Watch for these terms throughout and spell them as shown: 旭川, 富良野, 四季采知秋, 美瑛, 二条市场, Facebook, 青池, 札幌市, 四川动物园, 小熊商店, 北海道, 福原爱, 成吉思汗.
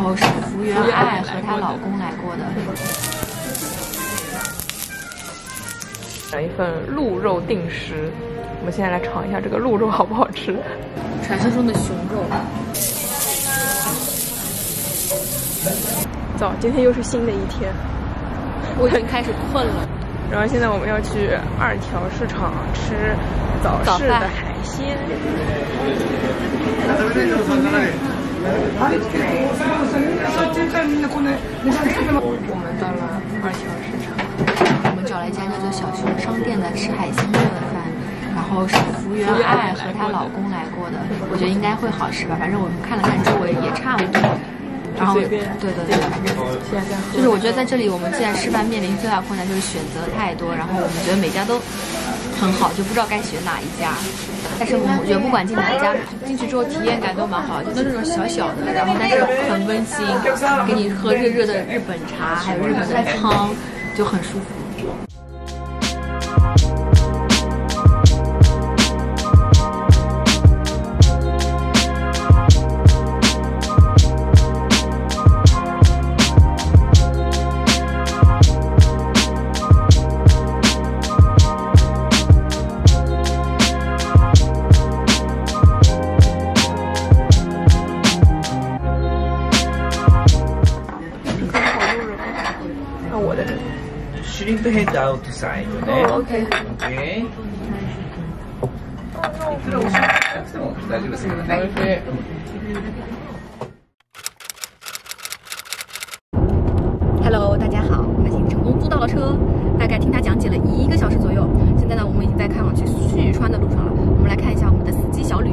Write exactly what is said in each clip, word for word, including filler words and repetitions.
哦，是福原爱和她老公来过的。来一份鹿肉定食，我们现在来尝一下这个鹿肉好不好吃？传说中的熊肉。走，今天又是新的一天，我已经开始困了。然后现在我们要去二条市场吃早市的海鲜。我们到了二条市场，我们找了一家叫做小熊商店的吃海鲜做的饭，然后是福原爱和她老公来过的，我觉得应该会好吃吧。反正我们看了看周围也差不多。然后，对对对，就是我觉得在这里，我们既然吃饭面临最大困难就是选择太多，然后我们觉得每家都很好，就不知道该选哪一家。但是我觉得不管进哪一家，进去之后体验感都蛮好，就都是那种小小的，然后但是很温馨，给你喝热热的日本茶，还有日本的汤，就很舒服。Head outside, okay? Oh, okay. Okay. Hello， 大家好，我已经成功租到了车，大概听他讲解了一个小时左右。现在呢，我们已经在开往去旭川的路上了。我们来看一下我们的司机小吕，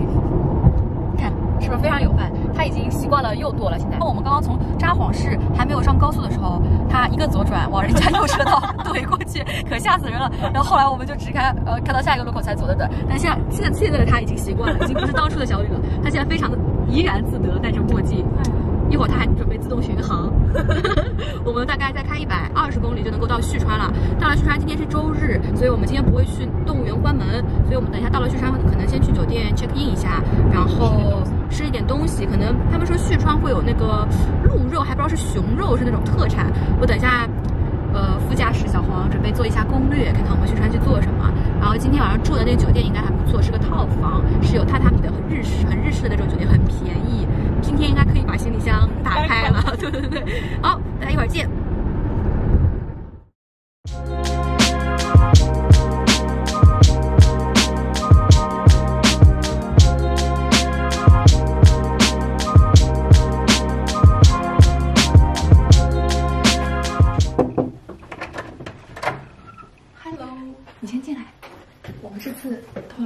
看是不是非常有范？他已经习惯了右舵了。现在，我们刚刚从札幌市还没有上高速的时候。他一个左转往人家右车道怼过去，可吓死人了。然后后来我们就只开呃开到下一个路口才左的转。但现在现在现在的他已经习惯了，已经不是当初的小雨了。他现在非常的怡然自得，戴着墨镜。一会儿他还准备自动巡航。我们大概再开一百二十公里就能够到旭川了。到了旭川，今天是周日，所以我们今天不会去动物园关门，所以我们等一下到了旭川可能先去酒店 check in 一下，然后吃一点东西。可能他们说旭川会有那个鹿肉，还不知道是熊肉，是那种特产。我等一下，呃，副驾驶小黄准备做一下攻略，看看我们去川去做什么。然后今天晚上住的那个酒店应该还不错，是个套房，是有榻榻米的，很日式、很日式的那种酒店，很便宜。今天应该可以把行李箱打开了，对对对。好，大家一会儿见。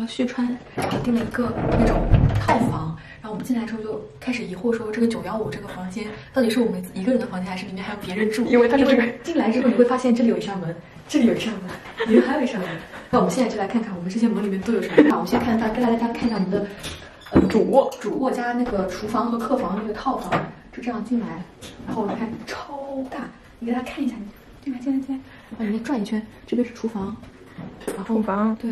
旭川，然后订了一个那种套房，然后我们进来之后就开始疑惑说，这个九一五这个房间到底是我们一个人的房间，还是里面还有别人住？因为它是这个进来之后你会发现这里有一扇门，这里有一扇门，里面还有一扇门。那我们现在就来看看我们这些门里面都有什么。我们先看，带大家看一下我们的呃主卧，主卧加那个厨房和客房那个套房，就这样进来。然后我们看超大，你给大家看一下，进来进来进来，往里面转一圈，这边是厨房，然后厨房对。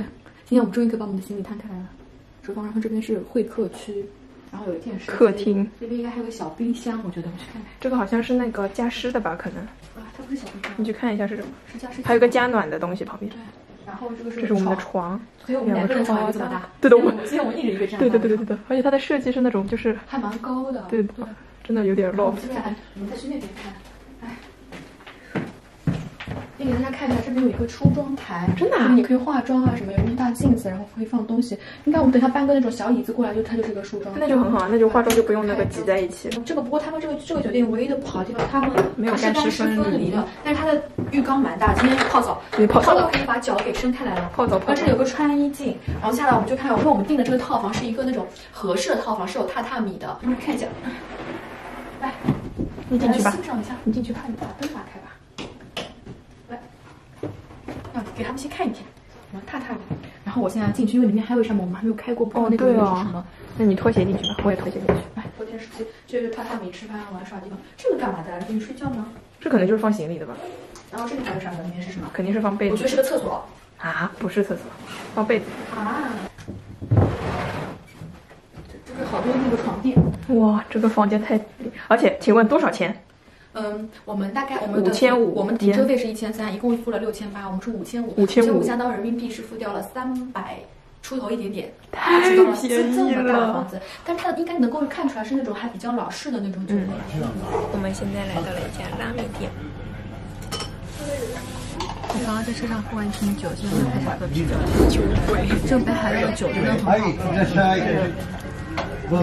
今天我们终于可以把我们的行李摊开来了，厨房，然后这边是会客区，然后有一电视，客厅，这边应该还有个小冰箱，我觉得我们去看看。这个好像是那个加湿的吧？可能啊，它不是小冰箱，你去看一下是什么？是加湿，还有个加暖的东西旁边。对，然后这个是这是我们的床，所以我们两个人床有这么大。对的，我们今天我一人一个这样。对对对对对对，而且它的设计是那种就是还蛮高的，对，真的有点 loft。我们再去那边看。给大家看一下，这边有一个梳妆台，真的、啊，你可以化妆啊什么，有一面大镜子，然后可以放东西。应该我们等一下搬个那种小椅子过来，就它就是一个梳妆台，那就很好，那就化妆就不用那个挤在一起。这个不过他们这个这个酒店唯一的不好的地方，他们没有干湿分离的，但是它的浴缸蛮大。今天泡澡，泡澡可以把脚给伸开来了。泡澡，但是有个穿衣镜，然后下来我们就看，我说我们订的这个套房是一个那种合适的套房，是有榻榻米的。我们看一下，来，你进去吧，欣赏一下，你进去看，你把灯打开吧。给他们先看一看，然后踏踏。然后我现在进去，因为里面还有一扇门，我们还没有开过，不知道那个是什么。那你拖鞋进去吧，我也拖鞋进去。来，拖电视机，这是榻榻米吃饭玩耍的地方。这个干嘛的？给你睡觉吗？这可能就是放行李的吧。然后这个还有啥？里面是什么？肯定是放被子。我觉得是个厕所。啊，不是厕所，放被子。啊。这这个好多那个床垫。哇，这个房间太……而且，请问多少钱？嗯，我们大概我们的五千五，我们停车费是一千三，一共付了六千八，我们是五千五，五千五相当人民币是付掉了三百。 出头一点点，太便宜了。是这么大的房子，但是它应该能够看出来是那种还比较老式的那种酒店。嗯、我们现在来到了一家拉面店。我刚刚在车上喝完一瓶酒，现在开始喝啤酒。酒鬼，这杯还有酒，真的很好喝。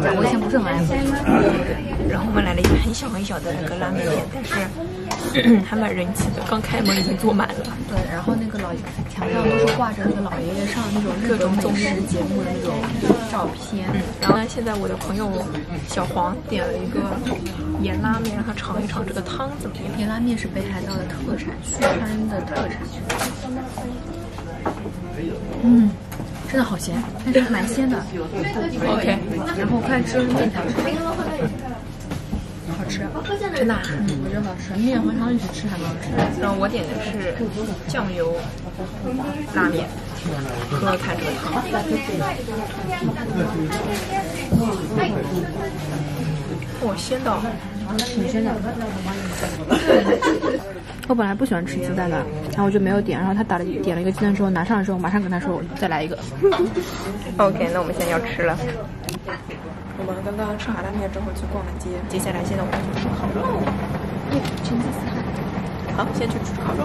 但我以前不是很爱喝酒。然后我们来了一个很小很小的那个拉面店，但是。 嗯，还蛮人气的。刚开门已经坐满了。对，然后那个老墙上都是挂着那个老爷爷上那种各种美食节目的那种照片。嗯，然后呢，现在我的朋友小黄点了一个盐拉面，让他尝一尝这个汤怎么样。盐拉面是北海道的特产，旭川的特产。嗯，真的好咸，但是蛮鲜的。OK， 然后快吃面条。好吃，真的，嗯，我觉得好吃。面和汤一起吃还蛮好吃。然后我点的是酱油拉面，喝喝看这个汤。哇，鲜到，挺鲜的。我本来不喜欢吃鸡蛋的，然后我就没有点。然后他打了点了一个鸡蛋之后，拿上来之后，马上跟他说再来一个。OK， 那我们现在要吃了。 我们刚刚吃完拉面之后去逛了街，接下来现在我们去吃烤肉。耶，成吉思汗。好，先去吃烤肉。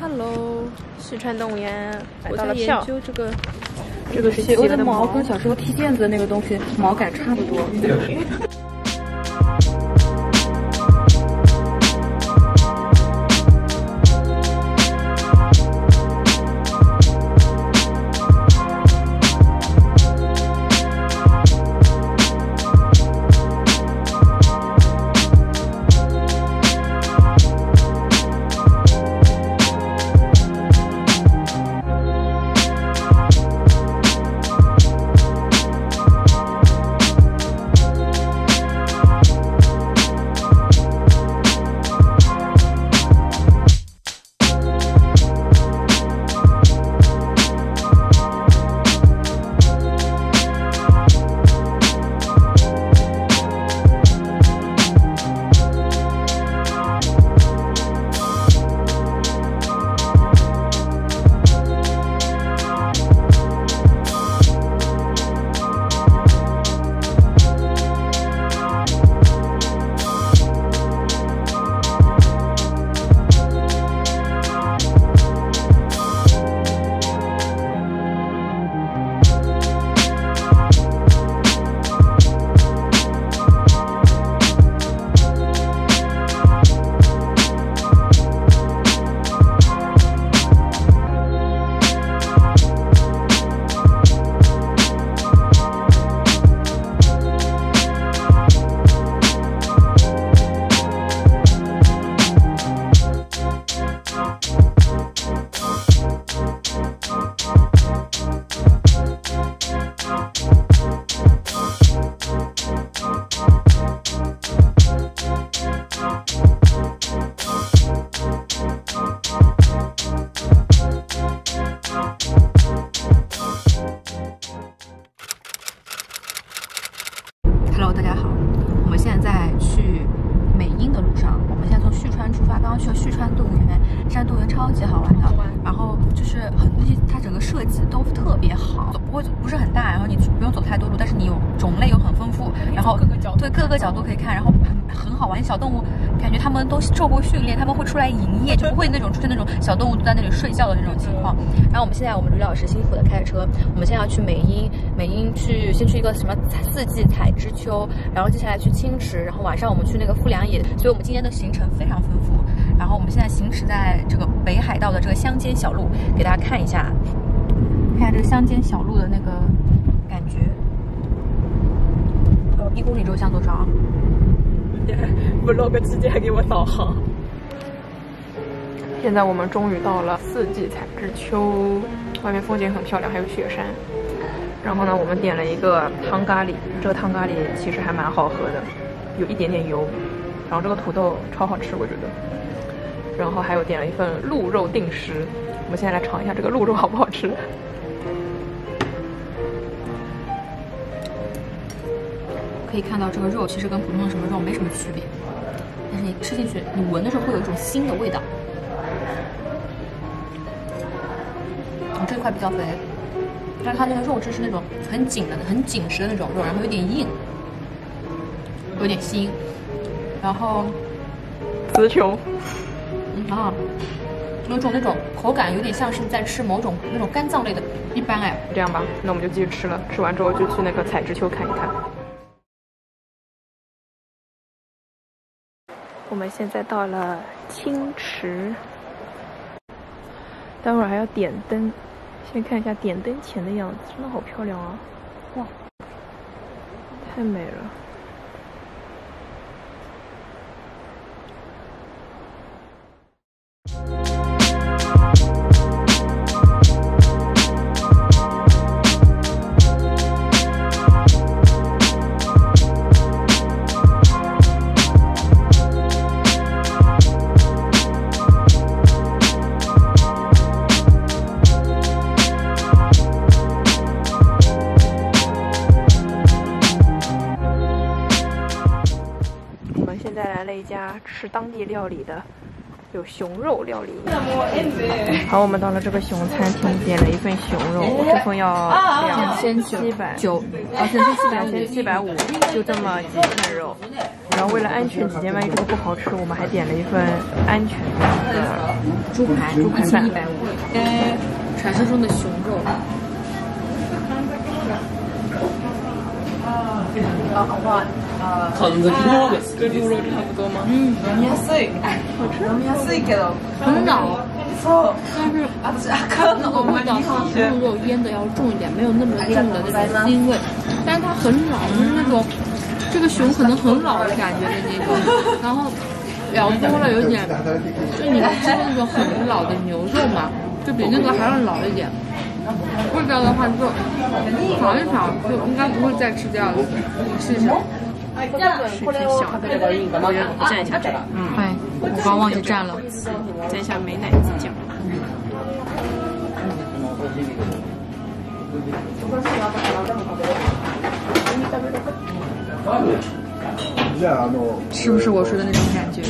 Hello， 四川动物园买到了票。我在研究这个，这个是企鹅的毛，跟小时候踢毽子那个东西毛感差不多。好玩，小动物感觉他们都受过训练，他们会出来营业，就不会那种出现那种小动物都在那里睡觉的那种情况。然后我们现在我们吕老师辛苦的开着车，我们现在要去美瑛，美瑛去先去一个什么四季采知秋，然后接下来去青池，然后晚上我们去那个富良野，所以我们今天的行程非常丰富。然后我们现在行驶在这个北海道的这个乡间小路，给大家看一下，看一下这个乡间小路的那个感觉。呃，一公里之后向多少？ vlog 期间还给我导航。现在我们终于到了四季采知秋，外面风景很漂亮，还有雪山。然后呢，我们点了一个汤咖喱，这个汤咖喱其实还蛮好喝的，有一点点油。然后这个土豆超好吃，我觉得。然后还有点了一份鹿肉定食，我们现在来尝一下这个鹿肉好不好吃。 可以看到这个肉其实跟普通的什么肉没什么区别，但是你吃进去，你闻的时候会有一种腥的味道。我这块比较肥，但是它那个肉质是那种很紧的、很紧实的那种肉，然后有点硬，有点腥。然后，词穷。嗯啊，有种那种口感，有点像是在吃某种那种肝脏类的。一般哎，这样吧，那我们就继续吃了。吃完之后就去那个采知秋看一看。 我们现在到了青池，待会儿还要点灯，先看一下点灯前的样子，真的好漂亮啊！哇，太美了！吃当地料理的，有熊肉料理。好，我们到了这个熊餐厅，点了一份熊肉，我这份要两千七百九，啊，两千七百五，就这么几块肉。然后为了安全起见，万一这个不好吃，我们还点了一份安全的猪排，猪排饭一百五，跟传说中的熊肉。嗯 跟猪肉差不多吗？嗯，好吃。很老，但是那个味道比猪肉腌的要重一点，没有那么重的那种腥味。但是它很老，就是那种这个熊可能很老的感觉的那种。然后咬多了有点，就你吃那种很老的牛肉嘛，就比那个还要老一点。 味道的话就尝一尝，就应该不会再吃掉了。试试。是挺小的，我蘸一下这个。嗯，哎，我刚忘记蘸了，蘸一下美乃滋酱。是不是我说的那种感觉？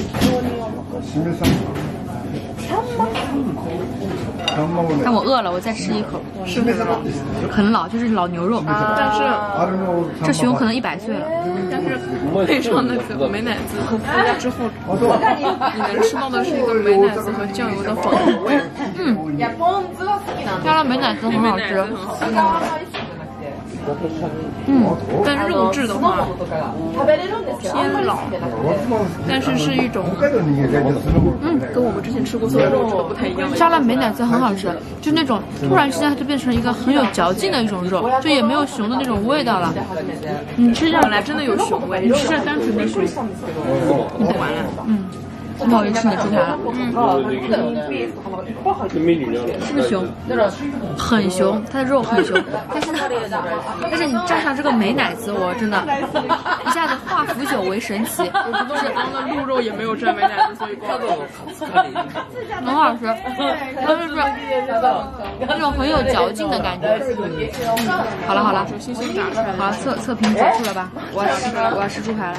但我饿了，我再吃一口。是不是很老，就是老牛肉，但是这熊可能一百岁了。但是配上那个美乃滋和伏特之后，你能吃到的是一个美乃滋和酱油的混合味。嗯，加了美乃滋很好吃。嗯，但肉质的话偏老，但是是一种，嗯，跟我们之前吃过所有肉质的不太一样。加了美乃滋很好吃，就那种突然之间它就变成一个很有嚼劲的一种肉，就也没有熊的那种味道了。你吃这本来真的有熊味，你吃这单纯的熊，你完了。嗯，你好意思你吃啥了？嗯，是不是熊？很熊，它的肉很熊，但是它。 但是你蘸上这个美乃滋，我真的一下子化腐朽为神奇。我不是刚刚鹿肉也没有蘸美乃滋，所以光肉很好吃，它就是那种很有嚼劲的感觉。嗯，好了好了，好了，测测评结束了吧？我要吃我要吃猪排了。